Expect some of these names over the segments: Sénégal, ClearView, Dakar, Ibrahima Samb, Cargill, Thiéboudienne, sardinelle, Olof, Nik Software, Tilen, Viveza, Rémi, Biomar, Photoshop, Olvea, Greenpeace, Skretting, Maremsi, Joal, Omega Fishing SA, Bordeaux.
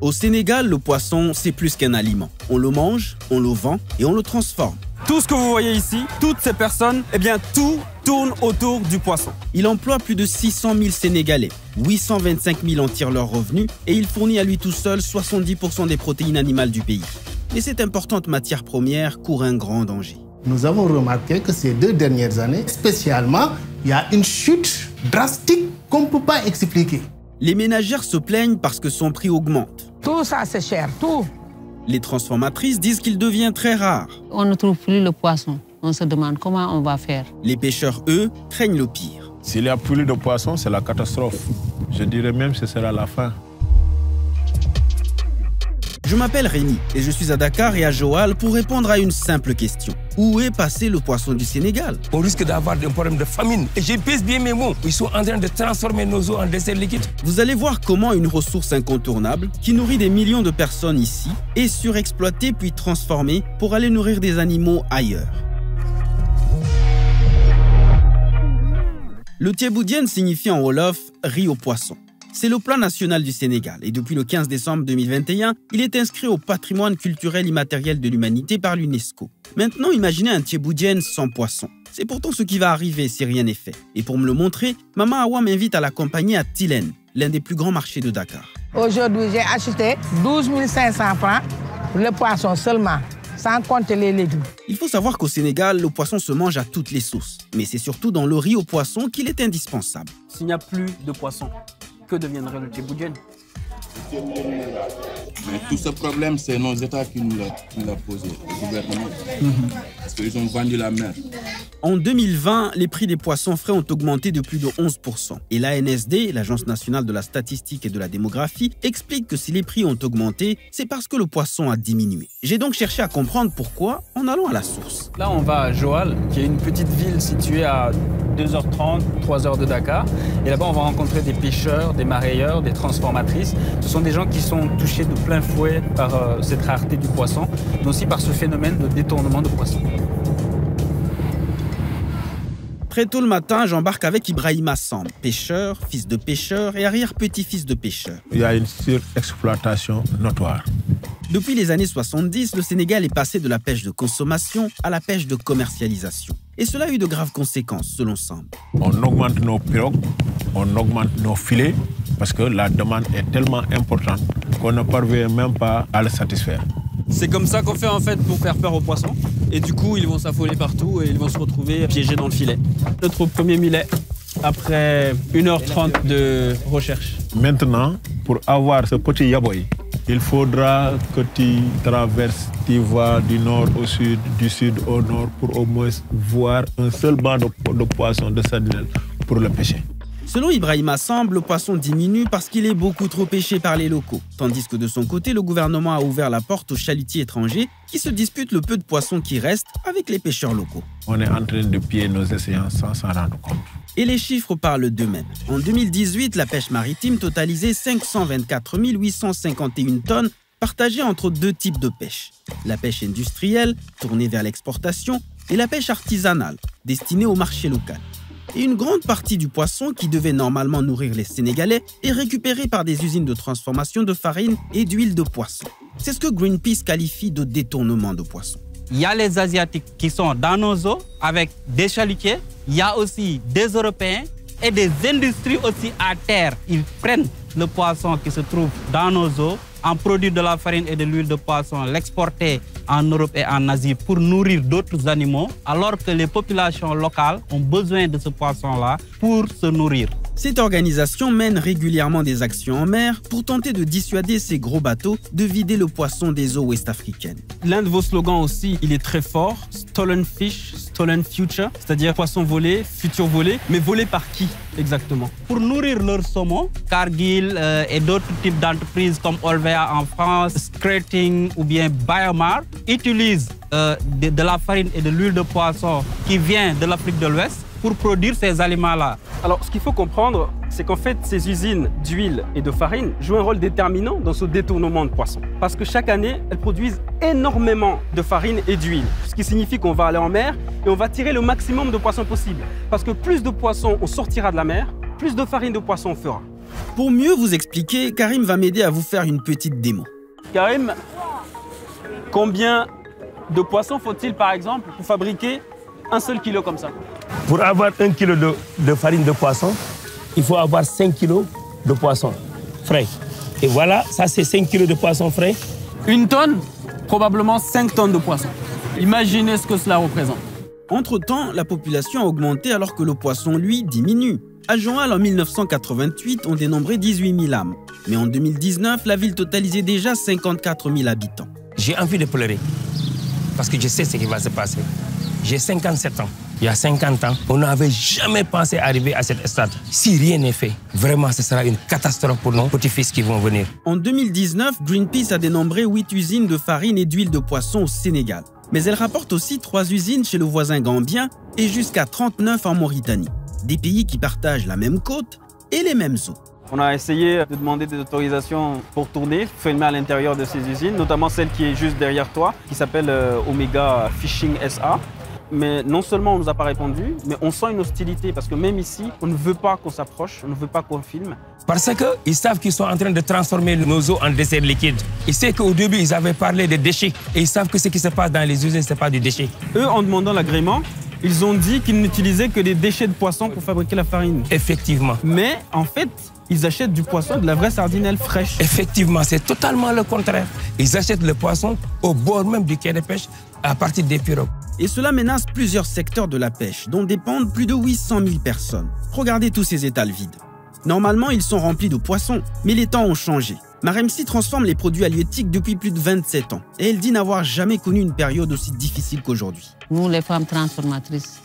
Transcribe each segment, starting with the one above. Au Sénégal, le poisson, c'est plus qu'un aliment. On le mange, on le vend et on le transforme. Tout ce que vous voyez ici, toutes ces personnes, eh bien tout tourne autour du poisson. Il emploie plus de 600 000 Sénégalais. 825 000 en tirent leurs revenus et il fournit à lui tout seul 70% des protéines animales du pays. Mais cette importante matière première court un grand danger. Nous avons remarqué que ces 2 dernières années, spécialement, il y a une chute drastique qu'on ne peut pas expliquer. Les ménagères se plaignent parce que son prix augmente. Tout ça, c'est cher, tout. Les transformatrices disent qu'il devient très rare. On ne trouve plus le poisson. On se demande comment on va faire. Les pêcheurs, eux, craignent le pire. S'il n'y a plus de poisson, c'est la catastrophe. Je dirais même que ce sera la fin. Je m'appelle Rémi et je suis à Dakar et à Joal pour répondre à une simple question. Où est passé le poisson du Sénégal? Au risque d'avoir des problèmes de famine. Et je pèse bien mes mots. Ils sont en train de transformer nos eaux en dessert liquide. Vous allez voir comment une ressource incontournable qui nourrit des millions de personnes ici est surexploitée puis transformée pour aller nourrir des animaux ailleurs. Le Thiéboudienne signifie en Olof « riz au poisson ». C'est le plat national du Sénégal et depuis le 15 décembre 2021, il est inscrit au patrimoine culturel immatériel de l'humanité par l'UNESCO. Maintenant, imaginez un Thiéboudienne sans poisson. C'est pourtant ce qui va arriver si rien n'est fait. Et pour me le montrer, Maman Awa m'invite à l'accompagner à Tilen, l'un des plus grands marchés de Dakar. Aujourd'hui, j'ai acheté 12 500 francs le poisson seulement, sans compter les légumes. Il faut savoir qu'au Sénégal, le poisson se mange à toutes les sauces. Mais c'est surtout dans le riz au poisson qu'il est indispensable. S'il n'y a plus de poisson, que deviendrait le Thiéboudienne? Tout ce problème, c'est nos États qui nous l'ont posé, le gouvernement, parce qu'ils ont vendu la mer. En 2020, les prix des poissons frais ont augmenté de plus de 11%. Et l'ANSD, l'Agence nationale de la statistique et de la démographie, explique que si les prix ont augmenté, c'est parce que le poisson a diminué. J'ai donc cherché à comprendre pourquoi en allant à la source. Là, on va à Joal, qui est une petite ville située à 2h30, 3h de Dakar. Et là-bas, on va rencontrer des pêcheurs, des marailleurs, des transformatrices. Ce sont des gens qui sont touchés de plein fouet par cette rareté du poisson, mais aussi par ce phénomène de détournement de poissons. Très tôt le matin, j'embarque avec Ibrahima Samb, pêcheur, fils de pêcheur et arrière-petit-fils de pêcheur. Il y a une surexploitation notoire. Depuis les années 70, le Sénégal est passé de la pêche de consommation à la pêche de commercialisation. Et cela a eu de graves conséquences, selon Samb. On augmente nos pirogues, on augmente nos filets, parce que la demande est tellement importante qu'on ne parvient même pas à la satisfaire. C'est comme ça qu'on fait en fait pour faire peur aux poissons. Et du coup, ils vont s'affoler partout et ils vont se retrouver piégés dans le filet. Notre premier millet, après 1h30 de recherche. Maintenant, pour avoir ce petit yaboy, il faudra que tu traverses, tu vas du nord au sud, du sud au nord, pour au moins voir un seul banc de poissons de sardinelle pour le pêcher. Selon Ibrahima Samb, le poisson diminue parce qu'il est beaucoup trop pêché par les locaux. Tandis que de son côté, le gouvernement a ouvert la porte aux chalutiers étrangers qui se disputent le peu de poissons qui restent avec les pêcheurs locaux. On est en train de piller nos océans sans s'en rendre compte. Et les chiffres parlent d'eux-mêmes. En 2018, la pêche maritime totalisait 524 851 tonnes partagées entre 2 types de pêche. La pêche industrielle, tournée vers l'exportation, et la pêche artisanale, destinée au marché local. Et une grande partie du poisson qui devait normalement nourrir les Sénégalais est récupérée par des usines de transformation de farine et d'huile de poisson. C'est ce que Greenpeace qualifie de détournement de poisson. Il y a les Asiatiques qui sont dans nos eaux avec des chalutiers, il y a aussi des Européens et des industries aussi à terre. Ils prennent le poisson qui se trouve dans nos eaux, en produit de la farine et de l'huile de poisson, l'exporter en Europe et en Asie pour nourrir d'autres animaux, alors que les populations locales ont besoin de ce poisson-là pour se nourrir. Cette organisation mène régulièrement des actions en mer pour tenter de dissuader ces gros bateaux de vider le poisson des eaux ouest-africaines. L'un de vos slogans aussi, il est très fort, « Stolen fish, stolen future », c'est-à-dire poisson volé, futur volé, mais volé par qui exactement? Pour nourrir leur saumon, Cargill et d'autres types d'entreprises comme Olvea en France, Skretting ou bien Biomar utilisent de la farine et de l'huile de poisson qui vient de l'Afrique de l'Ouest pour produire ces aliments-là. Alors, ce qu'il faut comprendre, c'est qu'en fait, ces usines d'huile et de farine jouent un rôle déterminant dans ce détournement de poissons. Parce que chaque année, elles produisent énormément de farine et d'huile. Ce qui signifie qu'on va aller en mer et on va tirer le maximum de poissons possible. Parce que plus de poissons on sortira de la mer, plus de farine de poissons on fera. Pour mieux vous expliquer, Karim va m'aider à vous faire une petite démo. Karim, combien de poissons faut-il par exemple pour fabriquer un seul kilo comme ça? Pour avoir 1 kg de farine de poisson, il faut avoir 5 kg de poisson frais. Et voilà, ça c'est 5 kg de poisson frais. Une tonne, probablement 5 tonnes de poisson. Imaginez ce que cela représente. Entre-temps, la population a augmenté alors que le poisson, lui, diminue. À Joal, en 1988, on dénombrait 18 000 âmes. Mais en 2019, la ville totalisait déjà 54 000 habitants. J'ai envie de pleurer parce que je sais ce qui va se passer. J'ai 57 ans. Il y a 50 ans, on n'avait jamais pensé arriver à cet stade. Si rien n'est fait, vraiment, ce sera une catastrophe pour nos petits-fils qui vont venir. En 2019, Greenpeace a dénombré 8 usines de farine et d'huile de poisson au Sénégal. Mais elle rapporte aussi 3 usines chez le voisin gambien et jusqu'à 39 en Mauritanie. Des pays qui partagent la même côte et les mêmes eaux. On a essayé de demander des autorisations pour tourner, filmer à l'intérieur de ces usines, notamment celle qui est juste derrière toi, qui s'appelle Omega Fishing SA. Mais non seulement on ne nous a pas répondu, mais on sent une hostilité parce que même ici, on ne veut pas qu'on s'approche, on ne veut pas qu'on filme. Parce qu'ils savent qu'ils sont en train de transformer nos eaux en dessert liquide. Ils savent qu'au début, ils avaient parlé de déchets et ils savent que ce qui se passe dans les usines, ce n'est pas du déchet. Eux, en demandant l'agrément, ils ont dit qu'ils n'utilisaient que des déchets de poisson pour fabriquer la farine. Effectivement. Mais en fait, ils achètent du poisson, de la vraie sardinelle fraîche. Effectivement, c'est totalement le contraire. Ils achètent le poisson au bord même du quai de pêche à partir des pirogues. Et cela menace plusieurs secteurs de la pêche, dont dépendent plus de 800 000 personnes. Regardez tous ces étals vides. Normalement, ils sont remplis de poissons, mais les temps ont changé. Maremsi transforme les produits halieutiques depuis plus de 27 ans et elle dit n'avoir jamais connu une période aussi difficile qu'aujourd'hui. Nous, les femmes transformatrices,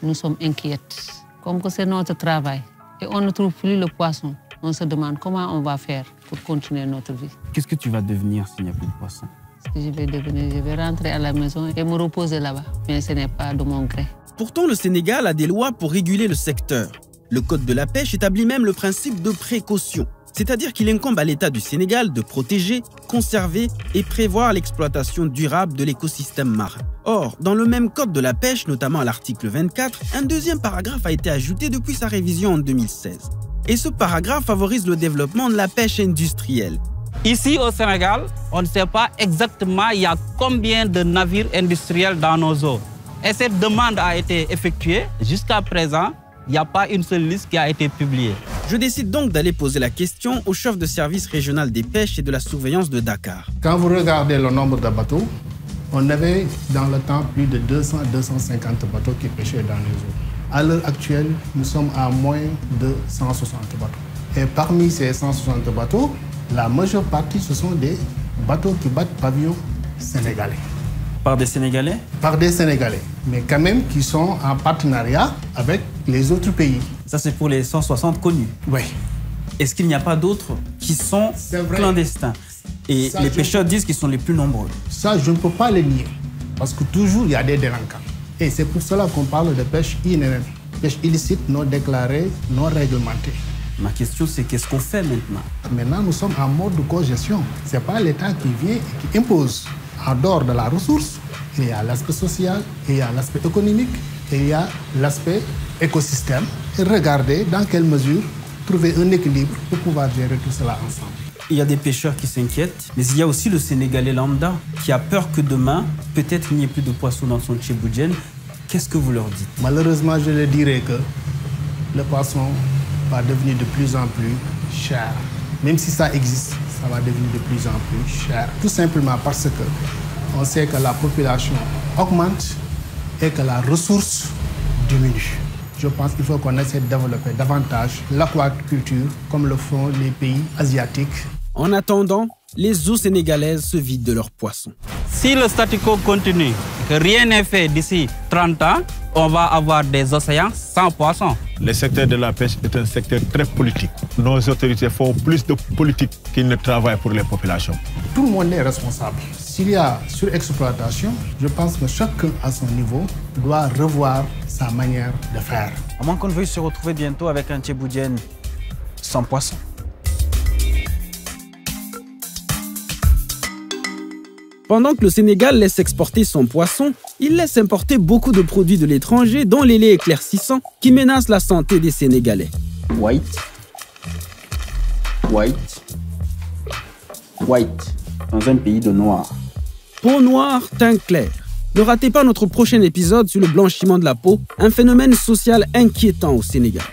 nous sommes inquiètes. Comme que c'est notre travail et on ne trouve plus le poisson, on se demande comment on va faire pour continuer notre vie. Qu'est-ce que tu vas devenir s'il n'y a plus de poisson? Je vais rentrer à la maison et me reposer là-bas. Mais ce n'est pas de mon gré. Pourtant, le Sénégal a des lois pour réguler le secteur. Le Code de la pêche établit même le principe de précaution. C'est-à-dire qu'il incombe à l'État du Sénégal de protéger, conserver et prévoir l'exploitation durable de l'écosystème marin. Or, dans le même Code de la pêche, notamment à l'article 24, un deuxième paragraphe a été ajouté depuis sa révision en 2016. Et ce paragraphe favorise le développement de la pêche industrielle. Ici au Sénégal, on ne sait pas exactement il y a combien de navires industriels dans nos eaux. Et cette demande a été effectuée. Jusqu'à présent, il n'y a pas une seule liste qui a été publiée. Je décide donc d'aller poser la question au chef de service régional des pêches et de la surveillance de Dakar. Quand vous regardez le nombre de bateaux, on avait dans le temps plus de 200-250 bateaux qui pêchaient dans les eaux. À l'heure actuelle, nous sommes à moins de 160 bateaux. Et parmi ces 160 bateaux, la majeure partie, ce sont des bateaux qui battent pavillon sénégalais. Par des Sénégalais? Par des Sénégalais, mais quand même qui sont en partenariat avec les autres pays. Ça, c'est pour les 160 connus? Oui. Est-ce qu'il n'y a pas d'autres qui sont clandestins? Et ça, les pêcheurs disent qu'ils sont les plus nombreux. Ça, je ne peux pas le nier, parce que toujours, il y a des délinquants. Et c'est pour cela qu'on parle de pêche INN, pêche illicite, non déclarée, non réglementée. Ma question, c'est qu'est-ce qu'on fait maintenant? Maintenant, nous sommes en mode de cogestion. Ce n'est pas l'État qui vient et qui impose. En dehors de la ressource, il y a l'aspect social, il y a l'aspect économique, il y a l'aspect écosystème. Et regardez dans quelle mesure trouver un équilibre pour pouvoir gérer tout cela ensemble. Il y a des pêcheurs qui s'inquiètent, mais il y a aussi le Sénégalais lambda qui a peur que demain, peut-être il n'y ait plus de poissons dans son Thiéboudienne. Qu'est-ce que vous leur dites? Malheureusement, je le dirais que le poisson va devenir de plus en plus cher. Même si ça existe, ça va devenir de plus en plus cher. Tout simplement parce qu'on sait que la population augmente et que la ressource diminue. Je pense qu'il faut qu'on essaie de développer davantage l'aquaculture comme le font les pays asiatiques. En attendant, les eaux sénégalaises se vident de leurs poissons. Si le statu quo continue, que rien n'est fait d'ici 30 ans, on va avoir des océans sans poissons. Le secteur de la pêche est un secteur très politique. Nos autorités font plus de politique qu'ils ne travaillent pour les populations. Tout le monde est responsable. S'il y a surexploitation, je pense que chacun à son niveau doit revoir sa manière de faire. À moins qu'on veuille se retrouver bientôt avec un Thiéboudienne sans poissons. Pendant que le Sénégal laisse exporter son poisson, il laisse importer beaucoup de produits de l'étranger, dont les laits éclaircissants, qui menacent la santé des Sénégalais. White, white, white, dans un pays de noirs. Peau noire, teint clair. Ne ratez pas notre prochain épisode sur le blanchiment de la peau, un phénomène social inquiétant au Sénégal.